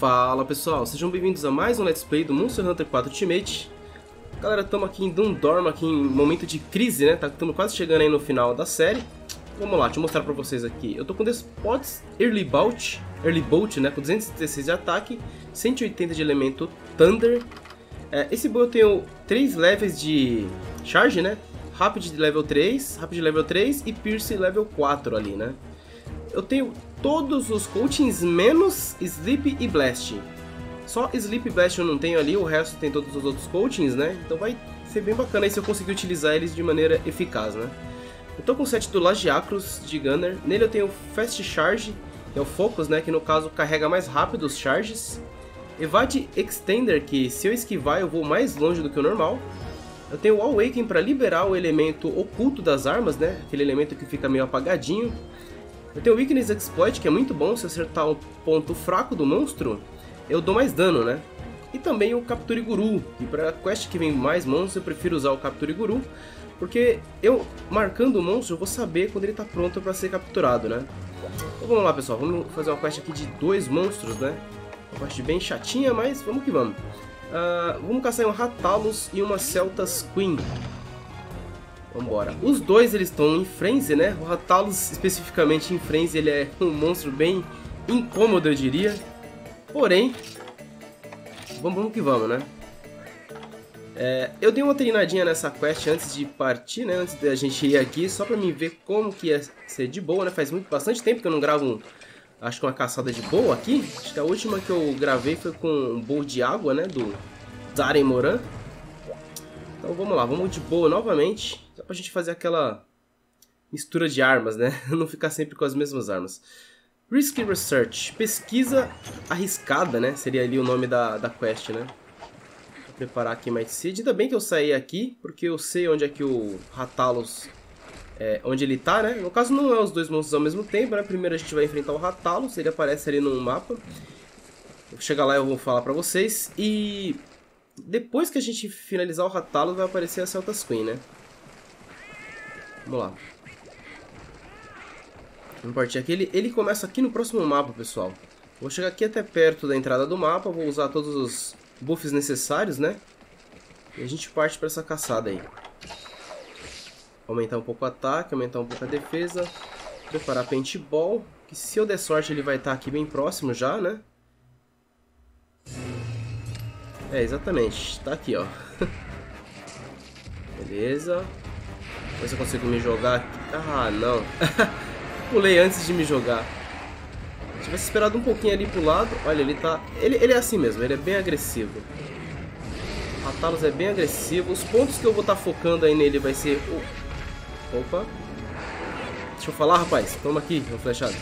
Fala pessoal, sejam bem-vindos a mais um Let's Play do Monster Hunter 4 Ultimate. Galera, estamos aqui em Dundorm, aqui em momento de crise, né? Estamos quase chegando aí no final da série. Vamos lá, deixa eu mostrar pra vocês aqui. Eu tô com Despots Early Bolt, né? Com 216 de ataque, 180 de elemento Thunder. Esse bow eu tenho 3 levels de charge, né? Rapid level 3, e Pierce level 4 ali, né? Eu tenho todos os coachings menos Sleep e Blast. Só Sleep e Blast eu não tenho ali, o resto tem todos os outros coachings, né? Então vai ser bem bacana aí se eu conseguir utilizar eles de maneira eficaz, né? Eu tô com o set do Lagiacrus de Gunner. Nele eu tenho Fast Charge, que é o Focus, né? Que no caso carrega mais rápido os charges. Evade Extender, que se eu esquivar eu vou mais longe do que o normal. Eu tenho o Awaken para liberar o elemento oculto das armas, né? Aquele elemento que fica meio apagadinho. Eu tenho o Weakness Exploit, que é muito bom, se acertar um ponto fraco do monstro, eu dou mais dano, né? E também o Capture Guru, e para quest que vem mais monstros eu prefiro usar o Capture Guru, porque eu, marcando o monstro, eu vou saber quando ele está pronto para ser capturado, né? Então vamos lá pessoal, vamos fazer uma quest aqui de 2 monstros, né? Uma quest bem chatinha, mas vamos que vamos. Vamos caçar um Rathalos e uma Seltas Queen. Vambora. Os dois eles estão em frenzy, né? O Rathalos especificamente em frenzy, ele é um monstro bem incômodo, eu diria. Porém, vamos que vamos, né? Eu dei uma treinadinha nessa quest antes de partir, né? Antes da gente ir aqui, só pra mim ver como que ia ser de boa, né? Faz bastante tempo que eu não gravo acho que uma caçada de boa aqui. Acho que a última que eu gravei foi com um bowl de água, né? Do Zare Moran. Então vamos lá, vamos de boa novamente. Só pra gente fazer aquela mistura de armas, né? Não ficar sempre com as mesmas armas. Risky Research, pesquisa arriscada, né? Seria ali o nome da quest, né? Vou preparar aqui mais cedo. Ainda bem que eu saí aqui, porque eu sei onde é que o Rathalos, onde ele tá, né? No caso não é os dois monstros ao mesmo tempo, né? Primeiro a gente vai enfrentar o Rathalos, ele aparece ali no mapa. Vou chegar lá e eu vou falar pra vocês. E depois que a gente finalizar o Rathalos, vai aparecer a Seltas Queen, né? Vamos lá. Vamos partir aqui. Ele começa aqui no próximo mapa, pessoal. Vou chegar aqui até perto da entrada do mapa. Vou usar todos os buffs necessários, né? E a gente parte para essa caçada aí. Aumentar um pouco o ataque, aumentar um pouco a defesa. Preparar Paintball, que se eu der sorte ele vai estar aqui bem próximo já, né? Exatamente. Tá aqui, ó. Beleza. Vou ver se eu consigo me jogar aqui. Ah, não. Pulei antes de me jogar. Se tivesse esperado um pouquinho ali pro lado. Olha, ele tá... Ele é assim mesmo. Ele é bem agressivo. Rathalos é bem agressivo. Os pontos que eu vou estar focando aí nele vai ser... Opa. Deixa eu falar, rapaz. Toma aqui, meu flechado.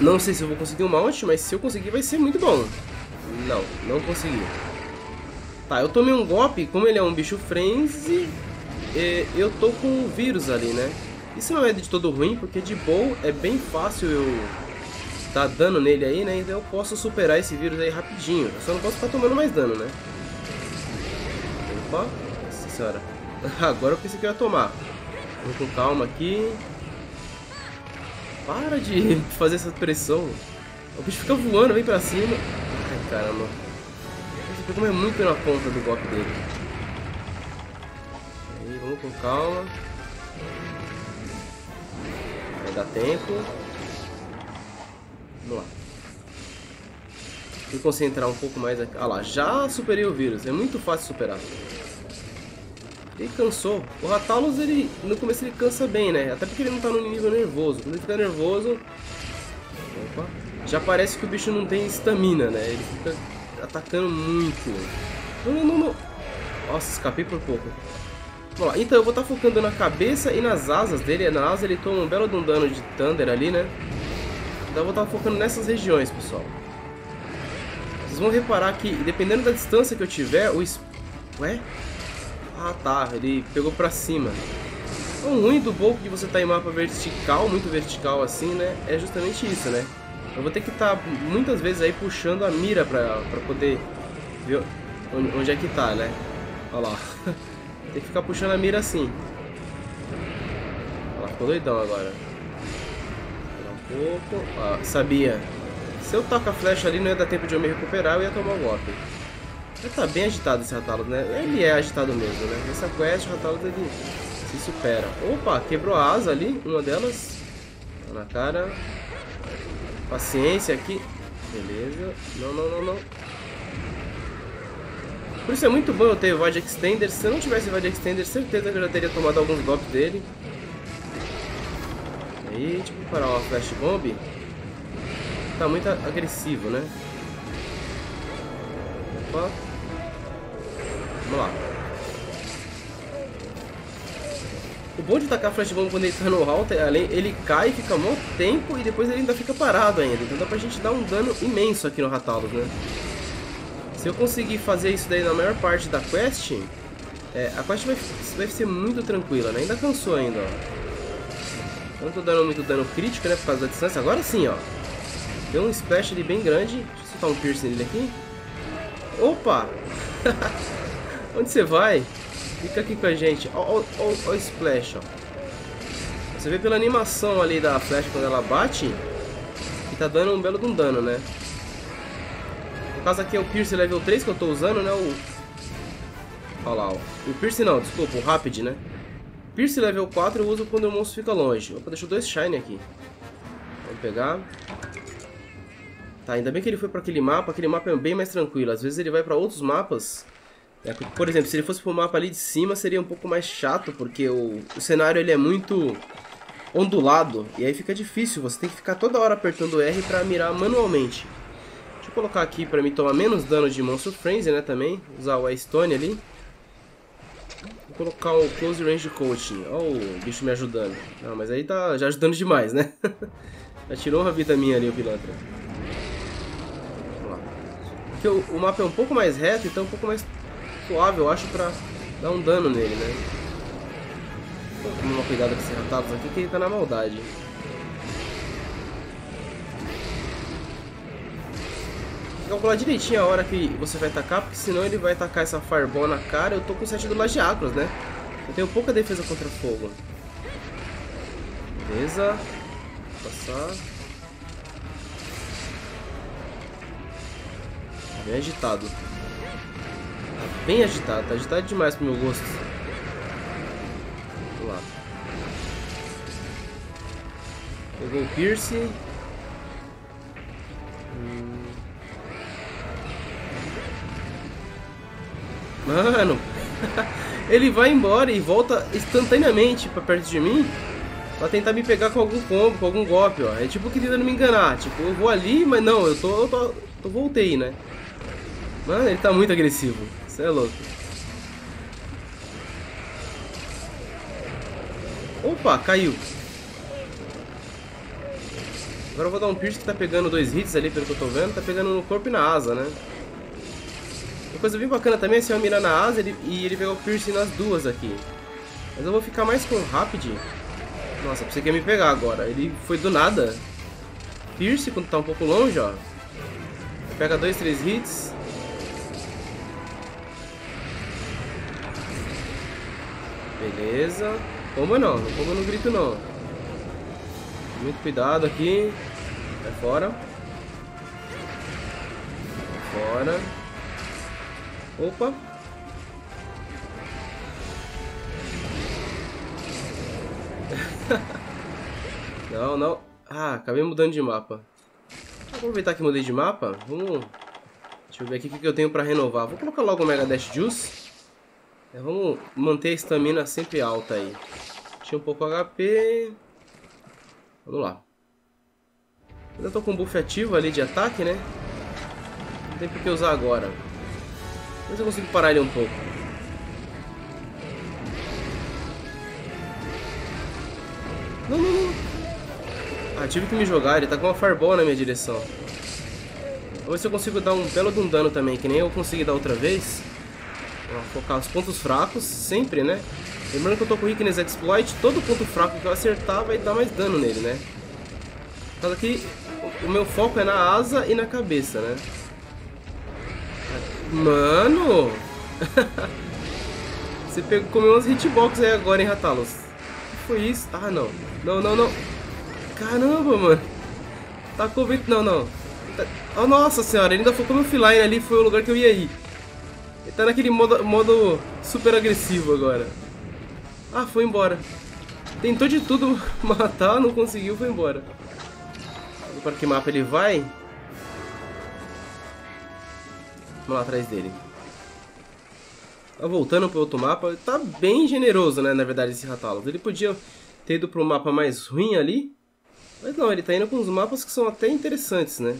Não sei se eu vou conseguir um mount, mas se eu conseguir vai ser muito bom. Não, não consegui. Tá, eu tomei um golpe. Como ele é um bicho frenzy, eu tô com o vírus ali, né? Isso não é de todo ruim, porque de boa é bem fácil eu dar dano nele aí, né? Então eu posso superar esse vírus aí rapidinho. Eu só não posso ficar tomando mais dano, né? Opa, nossa senhora. Agora eu pensei que eu ia tomar. Vamos com calma aqui. Para de fazer essa pressão. O bicho fica voando, vem pra cima. Caramba, esse Pokémon é muito na ponta do golpe dele. Aí, vamos com calma. Vai dar tempo. Vamos lá. Vou concentrar um pouco mais aqui. Ah lá, já superei o vírus. É muito fácil superar. Ele cansou. O Rathalos, ele no começo ele cansa bem, né? Até porque ele não tá no nível nervoso. Quando ele fica nervoso... Opa. Já parece que o bicho não tem estamina, né? Ele fica atacando muito. Não. Nossa, escapei por pouco. Vamos lá. Então eu vou estar focando na cabeça e nas asas dele. Na asa ele toma um belo dano de Thunder ali, né? Então eu vou estar focando nessas regiões, pessoal. Vocês vão reparar que, dependendo da distância que eu tiver, o... Ué? Ah, tá. Ele pegou pra cima. O ruim do pouco que você tá em mapa vertical, muito vertical assim, né? É justamente isso, né? Eu vou ter que estar muitas vezes aí puxando a mira pra poder ver onde é que tá, né? Olha lá. Tem que ficar puxando a mira assim. Olha lá, ficou doidão agora. Um pouco. Ah, sabia. Se eu toco a flecha ali, não ia dar tempo de eu me recuperar, eu ia tomar um golpe. Já tá bem agitado esse Rathalos, né? Ele é agitado mesmo, né? Nessa quest, o Rathalos, ele se supera. Opa, quebrou a asa ali, uma delas. Tá na cara. Paciência aqui. Beleza. Não, não, não, não. Por isso é muito bom eu ter o Void Extender. Se eu não tivesse Void Extender, certeza que eu já teria tomado alguns golpes dele. Aí, tipo, parar uma Flash Bomb. Tá muito agressivo, né? Opa. Vamos lá. O bom de tacar a Flash Bomb quando ele tá no alto, ele cai, fica um tempo e depois ele ainda fica parado ainda. Então dá pra gente dar um dano imenso aqui no Rathalos, né? Se eu conseguir fazer isso daí na maior parte da quest, a quest vai ser muito tranquila, né? Ainda cansou ainda, ó. Eu não tô dando muito dano crítico, né? Por causa da distância. Agora sim, ó. Deu um splash ali bem grande. Deixa eu soltar um piercing nele aqui. Opa! Onde você vai? Fica aqui com a gente. Ó o splash, ó. Você vê pela animação ali da flecha quando ela bate, que tá dando um belo de um dano, né? No caso aqui é o piercing level 3 que eu tô usando, né? Olha lá, ó. O piercing não, desculpa, o rapid, né? Pierce level 4 eu uso quando o monstro fica longe. Opa, deixou dois shiny aqui. Vamos pegar. Tá, ainda bem que ele foi pra aquele mapa. Aquele mapa é bem mais tranquilo. Às vezes ele vai pra outros mapas. Por exemplo, se ele fosse pro mapa ali de cima, seria um pouco mais chato, porque o cenário ele é muito ondulado. E aí fica difícil. Você tem que ficar toda hora apertando R pra mirar manualmente. Deixa eu colocar aqui pra mim tomar menos dano de Monster Frenzy, né, também. Usar o Stone ali. Vou colocar o Close Range Coaching. Olha o bicho me ajudando. Ah, mas aí tá já ajudando demais, né? Já tirou uma vida minha ali, o pilantra. Vamos lá. Porque o mapa é um pouco mais reto, então é um pouco mais suave, eu acho, pra dar um dano nele, né? Vou tomar uma cuidado com esses Rathalos aqui, que ele tá na maldade. Calcular direitinho a hora que você vai atacar, porque senão ele vai atacar essa Fireball na cara. Eu tô com o set do Lagiacrus, né? Eu tenho pouca defesa contra fogo. Beleza. Vou passar. Tá bem agitado. Tá bem agitado. Tá agitado demais pro meu gosto. Vamos lá. Pegou o Pierce. Mano, ele vai embora e volta instantaneamente pra perto de mim pra tentar me pegar com algum combo, com algum golpe, ó. É tipo que tentando me enganar, tipo, eu vou ali, mas não, eu voltei, né? Mano, ele tá muito agressivo, isso é louco. Opa, caiu. Agora eu vou dar um pierce que tá pegando dois hits ali, pelo que eu tô vendo, tá pegando no corpo e na asa, né? Uma coisa bem bacana também é se eu mirar na asa e ele pegar o piercing nas duas aqui. Mas eu vou ficar mais com o rapid. Nossa, você quer me pegar agora. Ele foi do nada. Pierce quando tá um pouco longe, ó. Pega 2, 3 hits. Beleza. Como não? Não como no grito não. Muito cuidado aqui. Vai fora. Vai fora. Opa! Não, não. Ah, acabei mudando de mapa. Vou aproveitar que mudei de mapa. Vamos. Deixa eu ver aqui o que eu tenho pra renovar. Vou colocar logo o Mega Dash Juice. Vamos manter a estamina sempre alta aí. Deixa um pouco HP. Vamos lá. Ainda tô com um buff ativo ali de ataque, né? Não tem por que usar agora. Mas eu consigo parar ele um pouco. Não, não, não. Ah, tive que me jogar. Ele tá com uma Fireball na minha direção. Vou ver se eu consigo dar um belo de um dano também, que nem eu consegui dar outra vez. Vou focar os pontos fracos, sempre, né? Lembrando que eu tô com o Weakness Exploit. Todo ponto fraco que eu acertar vai dar mais dano nele, né? Mas aqui, o meu foco é na asa e na cabeça, né? Mano! Você comeu umas hitbox aí agora, hein, Rathalos? O que foi isso? Ah, não. Não, não, não. Caramba, mano. Tacou o vento. Não, não. tá... Oh, nossa senhora, ele ainda focou no offline ali, foi o lugar que eu ia ir. Ele tá naquele modo super agressivo agora. Ah, foi embora. Tentou de tudo matar, não conseguiu, foi embora. Para que mapa ele vai? Vamos lá atrás dele. Tá voltando para outro mapa. Tá bem generoso, né, na verdade, esse Rathalos. Ele podia ter ido para um mapa mais ruim ali. Mas não, ele tá indo com uns mapas que são até interessantes, né?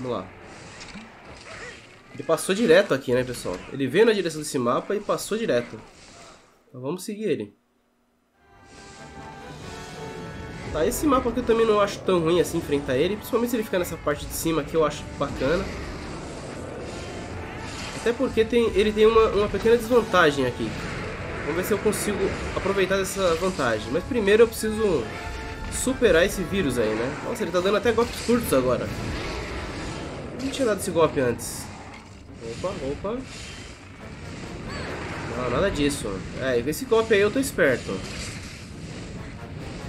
Vamos lá. Ele passou direto aqui, né, pessoal? Ele veio na direção desse mapa e passou direto. Então vamos seguir ele. Tá, esse mapa aqui eu também não acho tão ruim assim enfrentar ele. Principalmente se ele ficar nessa parte de cima aqui, eu acho bacana. Até porque ele tem uma pequena desvantagem aqui. Vamos ver se eu consigo aproveitar dessa vantagem. Mas primeiro eu preciso superar esse vírus aí, né? Nossa, ele tá dando até golpes curtos agora. Eu não tinha dado esse golpe antes. Opa, opa. Não, nada disso. É, esse golpe aí eu tô esperto.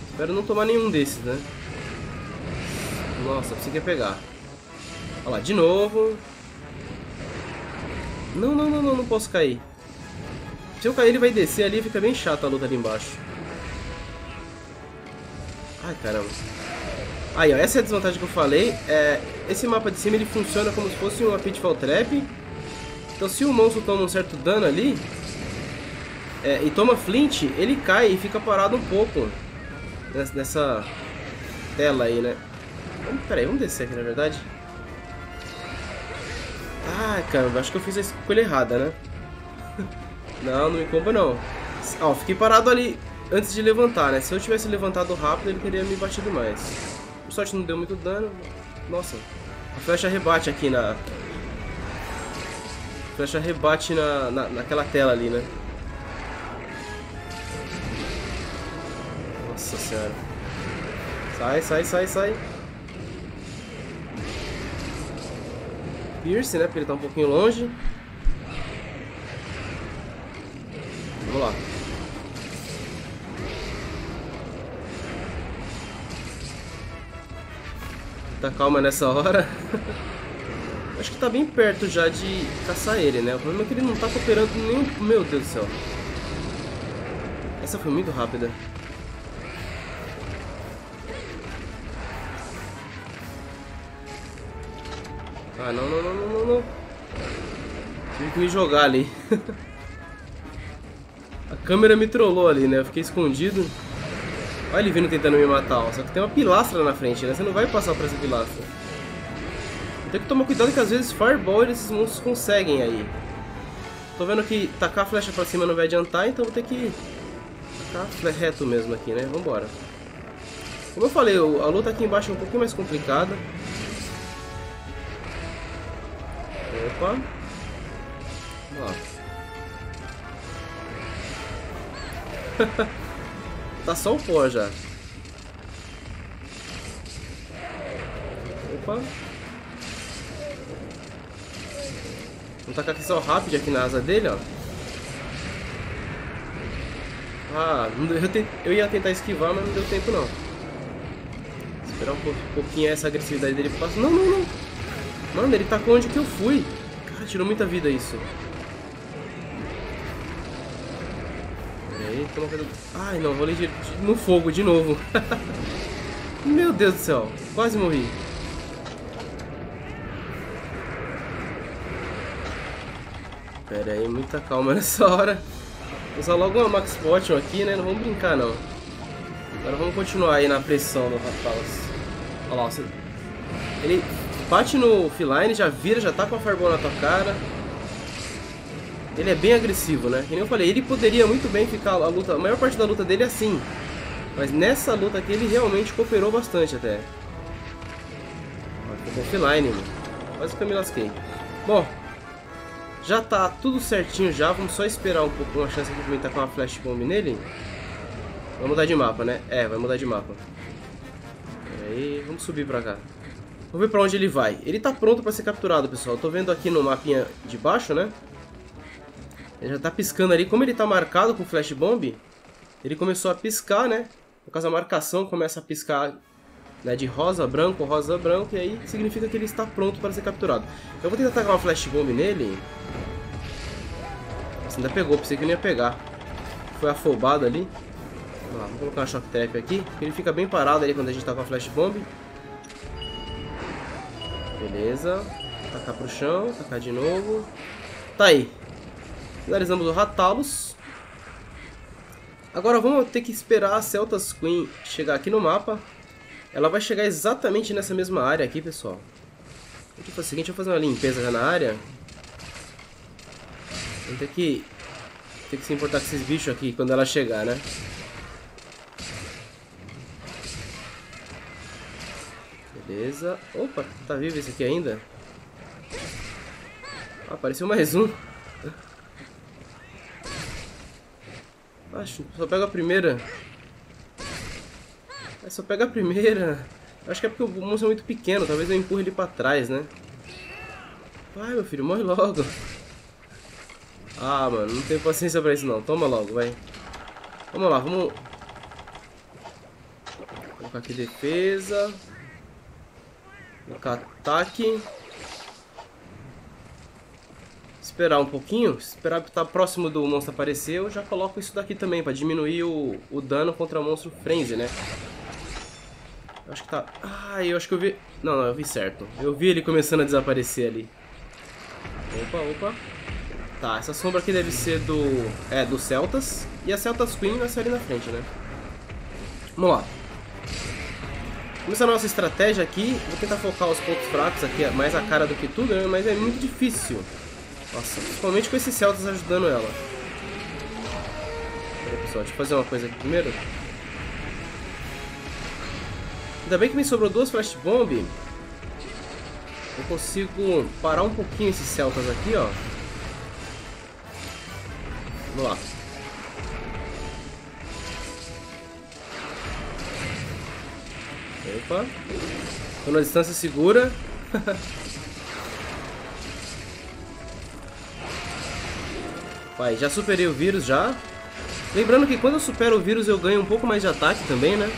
Espero não tomar nenhum desses, né? Nossa, você quer pegar. Olha lá, de novo. Não, não, não, não, não posso cair. Se eu cair ele vai descer ali e fica bem chata a luta ali embaixo. Ai, caramba. Aí, ó, essa é a desvantagem que eu falei. É, esse mapa de cima ele funciona como se fosse uma Pitfall Trap. Então se o monstro toma um certo dano ali e toma flint, ele cai e fica parado um pouco nessa tela aí, né? Peraí, vamos descer aqui, na verdade. Ah, caramba, acho que eu fiz a escolha errada, né? Não, não me compra não. Ó, fiquei parado ali antes de levantar, né? Se eu tivesse levantado rápido, ele teria me batido mais. Por sorte não deu muito dano. Nossa, a flecha rebate aqui na... A flecha rebate naquela tela ali, né? Nossa senhora. Sai, sai, sai, sai. Pierce, né? Porque ele tá um pouquinho longe. Vamos lá. Tá calma nessa hora. Acho que tá bem perto já de caçar ele, né? O problema é que ele não tá cooperando nem... Meu Deus do céu. Essa foi muito rápida. Ah, não, não, não, não, não. Tive que me jogar ali. A câmera me trollou ali, né? Eu fiquei escondido. Olha ele vindo tentando me matar, ó. Só que tem uma pilastra na frente, né? Você não vai passar por essa pilastra. Tem que tomar cuidado que às vezes Fireball esses monstros conseguem aí. Tô vendo que tacar a flecha pra cima não vai adiantar, então vou ter que tacar a flecha reto mesmo aqui, né? Vambora. Como eu falei, a luta aqui embaixo é um pouquinho mais complicada. Opa. Ó. Tá só o pó já. Opa. Vamos tacar aqui só rápido aqui na asa dele, ó. Ah, eu ia tentar esquivar, mas não deu tempo não. Esperar um pouquinho essa agressividade dele pro passo. Não, não, não. Mano, ele tacou onde que eu fui. Cara, tirou muita vida isso. Ai não, vou ler no fogo de novo. Meu Deus do céu, quase morri. Pera aí, muita calma nessa hora. Vou usar logo uma Max Potion aqui, né? Não vamos brincar não. Agora vamos continuar aí na pressão do Rathalos. Olha lá, ele bate no offline, já vira, já tá com a Fireball na tua cara. Ele é bem agressivo, né? Que nem eu falei, ele poderia muito bem ficar a luta... A maior parte da luta dele é assim. Mas nessa luta aqui ele realmente cooperou bastante até. Ficou offline, mano. Quase que eu me lasquei. Bom, já tá tudo certinho já. Vamos só esperar um pouco, uma chance de movimentar com uma flash bomb nele. Vai mudar de mapa, né? É, vai mudar de mapa. Pera aí, vamos subir pra cá. Vamos ver pra onde ele vai. Ele tá pronto pra ser capturado, pessoal. Eu tô vendo aqui no mapinha de baixo, né? Ele já tá piscando ali, como ele tá marcado com flash bomb, Ele começou a piscar, né? No caso, a marcação começa a piscar, né, de rosa, branco, e aí significa que ele está pronto para ser capturado. Eu vou tentar atacar uma flash bomb nele. Nossa, ainda pegou, pensei que eu não ia pegar. Foi afobado ali. Vamos lá, vou colocar uma shock trap aqui, porque ele fica bem parado ali quando a gente tá com a flash bomb. Beleza. Tacar pro chão, tacar de novo. Tá aí. Finalizamos o Rathalos. Agora vamos ter que esperar a Seltas Queen chegar aqui no mapa. Ela vai chegar exatamente nessa mesma área aqui, pessoal. Vou fazer o seguinte, eu vou fazer uma limpeza já na área. Vamos ter que se importar com esses bichos aqui quando ela chegar, né? Beleza. Opa, tá vivo esse aqui ainda? Ah, apareceu mais um. Acho, só pega a primeira. É, só pega a primeira. Acho que é porque o monstro é muito pequeno. Talvez eu empurre ele pra trás, né? Vai, meu filho, morre logo. Ah, mano, não tenho paciência pra isso não. Toma logo, vai. Vamos lá, vamos... Vou colocar aqui defesa. Vou colocar ataque. Esperar um pouquinho, esperar estar próximo do monstro aparecer, eu já coloco isso daqui também, para diminuir o dano contra o monstro frenzy, né? Acho que tá... Ah, eu acho que eu vi... Não, não, eu vi certo. Eu vi ele começando a desaparecer ali. Opa, opa. Tá, essa sombra aqui deve ser do... É, do Seltas. E a Seltas Queen vai ser ali na frente, né? Vamos lá. Começar a nossa estratégia aqui. Vou tentar focar os pontos fracos aqui, mais a cara do que tudo, né? Mas é muito difícil. Nossa, principalmente com esses Seltas ajudando ela. Peraí, pessoal, deixa eu fazer uma coisa aqui primeiro. Ainda bem que me sobrou duas Flash Bomb. Eu consigo parar um pouquinho esses Seltas aqui, ó. Vamos lá. Opa. Tô na distância segura. Vai, já superei o vírus já. Lembrando que quando eu supero o vírus eu ganho um pouco mais de ataque também, né?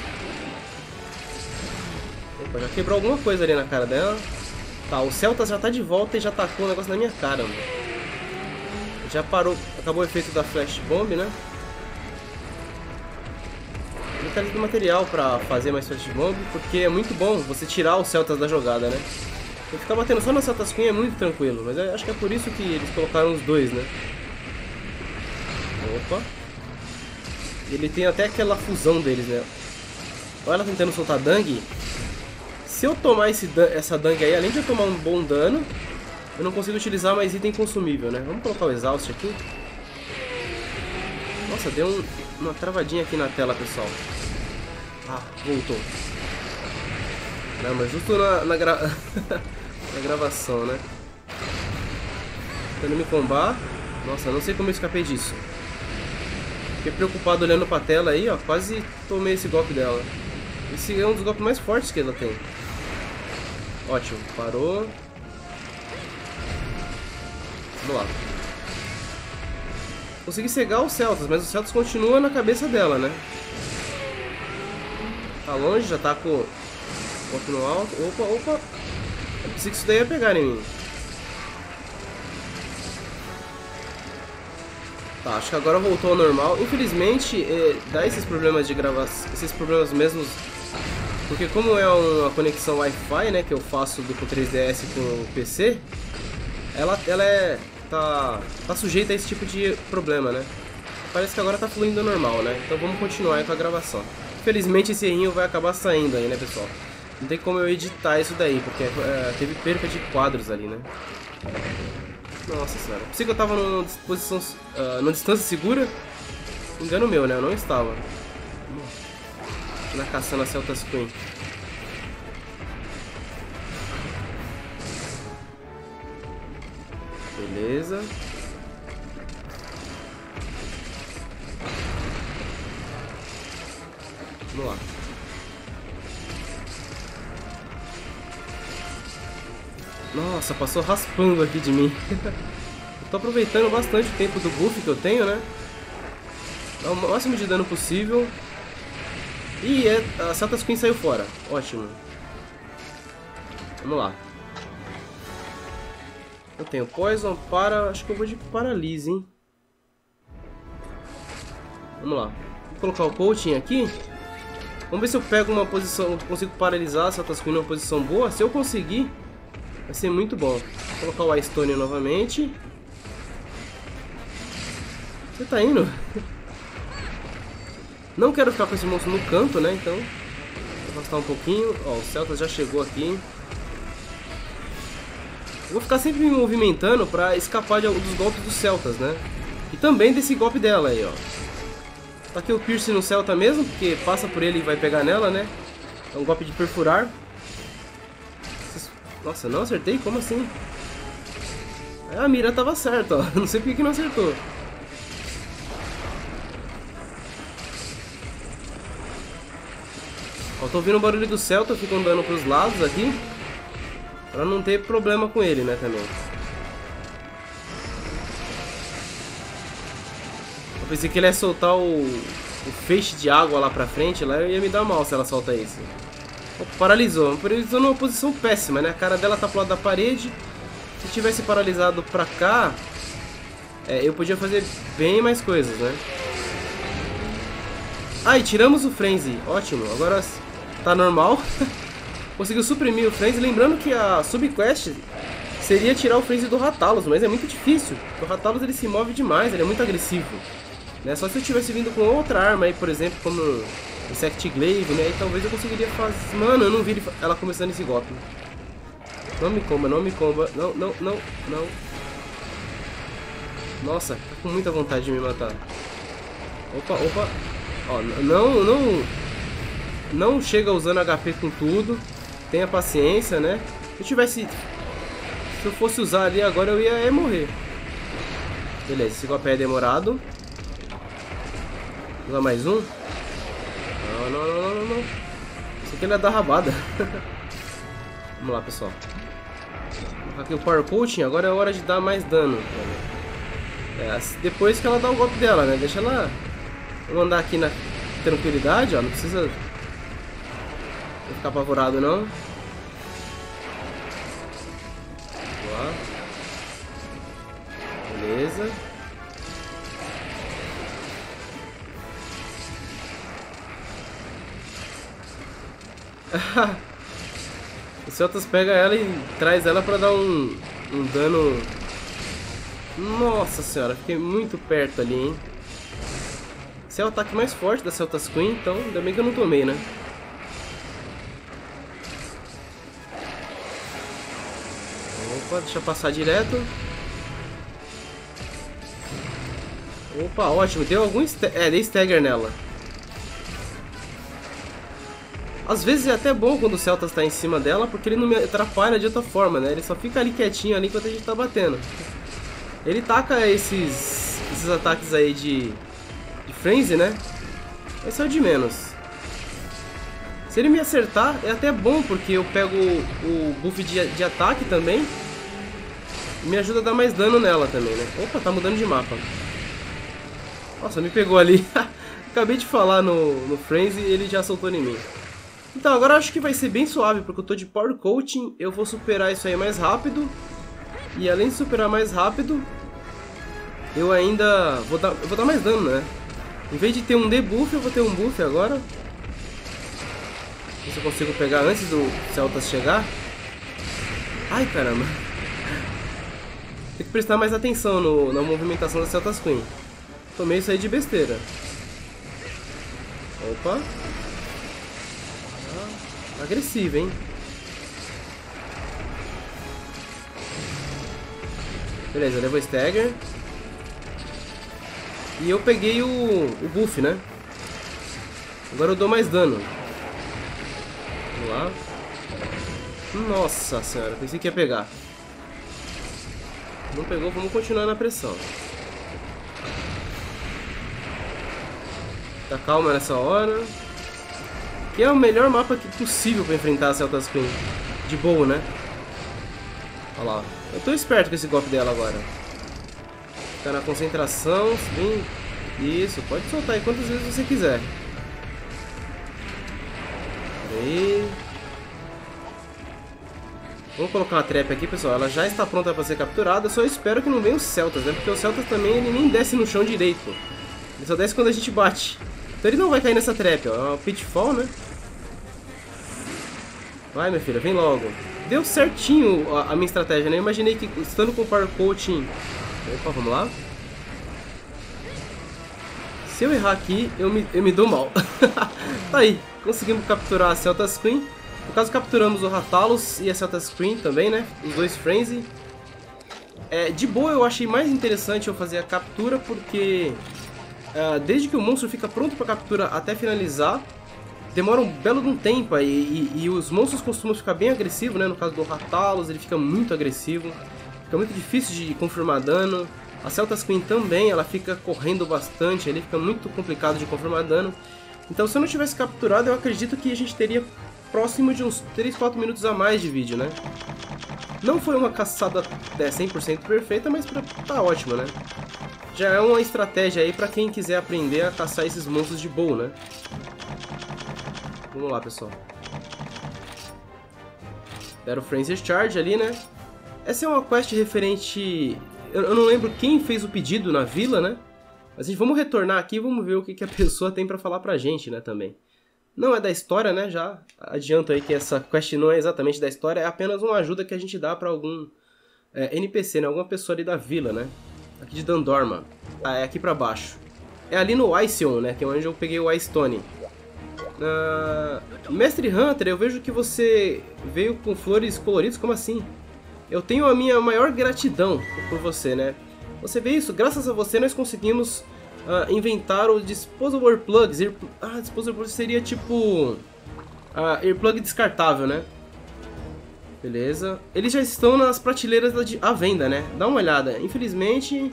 Opa, já quebrou alguma coisa ali na cara dela. Tá, o Seltas já tá de volta e já tacou o negócio na minha cara, mano. Já parou, acabou o efeito da Flash Bomb, né? Ele tá ali do material pra fazer mais Flash Bomb, porque é muito bom você tirar o Seltas da jogada, né? Eu ficar batendo só na Seltas Queen é muito tranquilo, mas eu acho que é por isso que eles colocaram os dois, né? Opa. Ele tem até aquela fusão deles, né? Olha ela tentando soltar Dung. Se eu tomar essa Dung aí, além de eu tomar um bom dano, eu não consigo utilizar mais item consumível, né? Vamos colocar o Exhaust aqui. Nossa, deu uma travadinha aqui na tela, pessoal. Ah, voltou. Não, mas justo na gravação, né? Tentando me combar. Nossa, eu não sei como eu escapei disso. Fiquei preocupado olhando pra tela aí, ó. Quase tomei esse golpe dela. Esse é um dos golpes mais fortes que ela tem. Ótimo, parou. Vamos lá. Consegui cegar o Seltas, mas o Seltas continua na cabeça dela, né? Tá longe, já tá com o golpe no alto. Opa, opa. Eu pensei que isso daí ia pegar em mim. Tá, acho que agora voltou ao normal. Infelizmente, dá esses problemas de gravação, esses problemas mesmos, porque como é uma conexão Wi-Fi, né, que eu faço do 3DS com o PC, ela tá sujeita a esse tipo de problema, né? Parece que agora tá fluindo normal, né? Então vamos continuar aí com a gravação. Infelizmente esse errinho vai acabar saindo aí, né, pessoal? Não tem como eu editar isso daí, porque teve perca de quadros ali, né? Nossa senhora, pensei que eu tava numa distância segura. Engano meu, né? Eu não estava. Na caçando a Seltas Queen. Beleza. Vamos lá. Nossa, passou raspando aqui de mim. Eu tô aproveitando bastante o tempo do buff que eu tenho, né? o máximo de dano possível. E a Seltas Queen saiu fora. Ótimo. Vamos lá. Eu tenho Poison, para... Acho que eu vou de Paralise, hein? Vamos lá. Vou colocar o Coaching aqui. Vamos ver se eu pego uma posição... Consigo paralisar a Seltas Queen numa posição boa. Se eu conseguir, vai ser muito bom. Vou colocar o Ice Stone novamente. Você tá indo? Não quero ficar com esse monstro no canto, né? Então, vou afastar um pouquinho. Ó, o Celtas já chegou aqui. Eu vou ficar sempre me movimentando pra escapar dos golpes dos Celtas, né? E também desse golpe dela aí, ó. Tá aqui o Pierce no Celta mesmo, porque passa por ele e vai pegar nela, né? É um golpe de perfurar. Nossa, não acertei? Como assim? A mira tava certa, ó. Não sei por que não acertou. Ó, tô ouvindo o barulho do Celta, fico andando pros lados aqui, pra não ter problema com ele, né, também. Eu pensei que ele ia soltar o feixe de água lá pra frente, lá ia me dar mal se ela solta isso. Ó, paralisou, paralisou numa posição péssima, né, a cara dela tá pro lado da parede. Se tivesse paralisado pra cá, eu podia fazer bem mais coisas, né. Ah, e tiramos o Frenzy, ótimo, agora tá normal. Conseguiu suprimir o Frenzy, lembrando que a subquest seria tirar o Frenzy do Rathalos, mas é muito difícil. O Rathalos, ele se move demais, ele é muito agressivo, né? Só se eu tivesse vindo com outra arma aí, por exemplo, como Insect Glaive, né? E talvez eu conseguiria fazer... Mano, eu não vi ela começando esse golpe. Não me comba, não me comba, não, não, não, não. Nossa, tá com muita vontade de me matar. Opa, opa. Ó, não, não, não chega usando HP com tudo. Tenha paciência, né? Se eu tivesse... Se eu fosse usar ali agora, eu ia morrer. Beleza, esse golpe é demorado. Vou usar mais um. Não, não, não, não, não. Isso aqui ele é da rabada. Vamos lá, pessoal. Vou colocar aqui o Power Coaching. Agora é hora de dar mais dano. Depois que ela dá o golpe dela, né? Deixa ela... Vamos andar aqui na tranquilidade, ó. Não precisa ficar apavorado, não. Vamos lá. Beleza. O Celtas pega ela e traz ela pra dar um dano. Nossa senhora, fiquei muito perto ali, hein. Esse é o ataque mais forte da Seltas Queen, então ainda bem que eu não tomei, né? Opa, deixa eu passar direto. Opa, ótimo, deu algum... dei Stagger nela. Às vezes é até bom quando o Celtas está em cima dela, porque ele não me atrapalha de outra forma, né? Ele só fica ali quietinho ali enquanto a gente tá batendo. Ele taca esses ataques aí de... Frenzy, né? Esse é o de menos. Se ele me acertar, é até bom, porque eu pego o buff de ataque também. Me ajuda a dar mais dano nela também, né? Opa, tá mudando de mapa. Nossa, me pegou ali. Acabei de falar no Frenzy e ele já soltou em mim. Então, agora eu acho que vai ser bem suave, porque eu tô de Power Coaching. Eu vou superar isso aí mais rápido. E além de superar mais rápido, eu ainda vou dar mais dano, né? Em vez de ter um debuff, eu vou ter um buff agora. Ver se eu consigo pegar antes do Celtas chegar. Ai, caramba. Tem que prestar mais atenção na movimentação da Seltas Queen. Tomei isso aí de besteira. Opa. Tá agressivo, hein? Beleza, levou Stagger. E eu peguei o buff, né? Agora eu dou mais dano. Vamos lá. Nossa senhora, pensei que ia pegar. Não pegou, vamos continuar na pressão. Tá calma nessa hora. Que é o melhor mapa possível pra enfrentar a Seltas Queen. De boa, né? Olha lá. Eu tô esperto com esse golpe dela agora. Ficar na concentração, bem Isso, pode soltar aí quantas vezes você quiser. Aí. Vou colocar uma trap aqui, pessoal. Ela já está pronta para ser capturada. Só espero que não venha os Seltas, né? Porque os Seltas também ele nem desce no chão direito, pô. Ele só desce quando a gente bate. Então ele não vai cair nessa trap, ó. É uma pitfall, né? Vai, minha filha, vem logo. Deu certinho a minha estratégia, né? Eu imaginei que estando com o Power Coaching... Opa, vamos lá. Se eu errar aqui, eu me dou mal. Tá aí, conseguimos capturar a Seltas Queen. No caso, capturamos o Rathalos e a Seltas Queen também, né? Os dois Frenzy. É, de boa, eu achei mais interessante eu fazer a captura, porque... desde que o monstro fica pronto para captura até finalizar... Demora um belo de um tempo aí, e os monstros costumam ficar bem agressivos, né? No caso do Rathalos, ele fica muito agressivo. Fica muito difícil de confirmar dano. A Seltas Queen também, ela fica correndo bastante, ele fica muito complicado de confirmar dano. Então se eu não tivesse capturado, eu acredito que a gente teria próximo de uns 3, 4 minutos a mais de vídeo, né? Não foi uma caçada 100% perfeita, mas tá ótima, né? Já é uma estratégia aí pra quem quiser aprender a caçar esses monstros de boa, né? Vamos lá, pessoal. Deram o Frenzy Charge ali, né? Essa é uma quest referente... Eu não lembro quem fez o pedido na vila, né? Mas a gente vamos retornar aqui e vamos ver o que a pessoa tem pra falar pra gente, né, também. Não é da história, né? Já adianto aí que essa quest não é exatamente da história. É apenas uma ajuda que a gente dá pra algum NPC, né? Alguma pessoa ali da vila, né? Aqui de Dundorm. Ah, é aqui pra baixo. É ali no Iceon, né? Que é onde eu peguei o Ice Stone. Mestre Hunter, eu vejo que você veio com flores coloridas, como assim? Eu tenho a minha maior gratidão por você, né? Você vê isso? Graças a você nós conseguimos inventar o Disposable Earplugs. Disposable seria tipo... earplug descartável, né? Beleza. Eles já estão nas prateleiras à venda, né? Dá uma olhada. Infelizmente,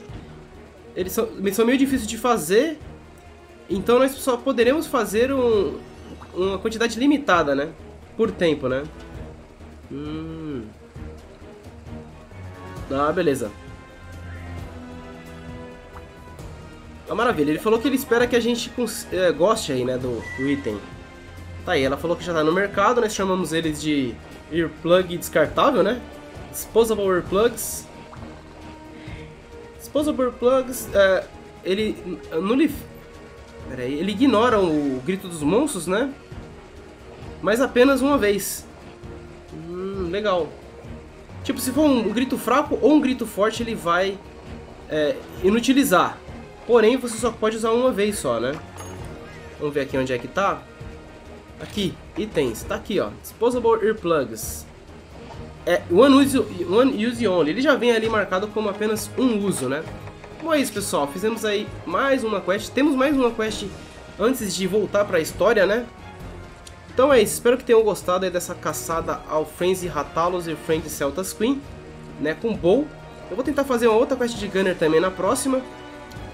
eles são meio difíceis de fazer, então nós só poderemos fazer uma quantidade limitada, né? Por tempo, né? Ah, beleza. Ah, maravilha. Ele falou que ele espera que a gente goste aí, né? Do item. Tá aí, ela falou que já tá no mercado. Nós chamamos eles de earplug descartável, né? Disposable Earplugs. Disposable Earplugs, ele... Pera aí, ele ignora o grito dos monstros, né? Mas apenas uma vez. Legal. Tipo, se for um grito fraco ou um grito forte, ele vai inutilizar. Porém, você só pode usar uma vez só, né? Vamos ver aqui onde é que tá. Aqui, itens. Tá aqui, ó. Disposable Earplugs. É one use only. Ele já vem ali marcado como apenas um uso, né? Bom, é isso, pessoal. Fizemos aí mais uma quest. Temos mais uma quest antes de voltar para a história, né? Então é isso. Espero que tenham gostado aí dessa caçada ao Frenzy Rathalos e Frenzy Seltas Queen, né? Com Bow. Eu vou tentar fazer uma outra quest de Gunner também na próxima.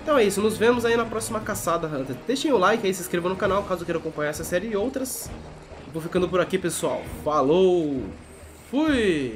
Então é isso. Nos vemos aí na próxima caçada, Hunter. Deixem o like aí, se inscrevam no canal caso queiram acompanhar essa série e outras. Vou ficando por aqui, pessoal. Falou! Fui!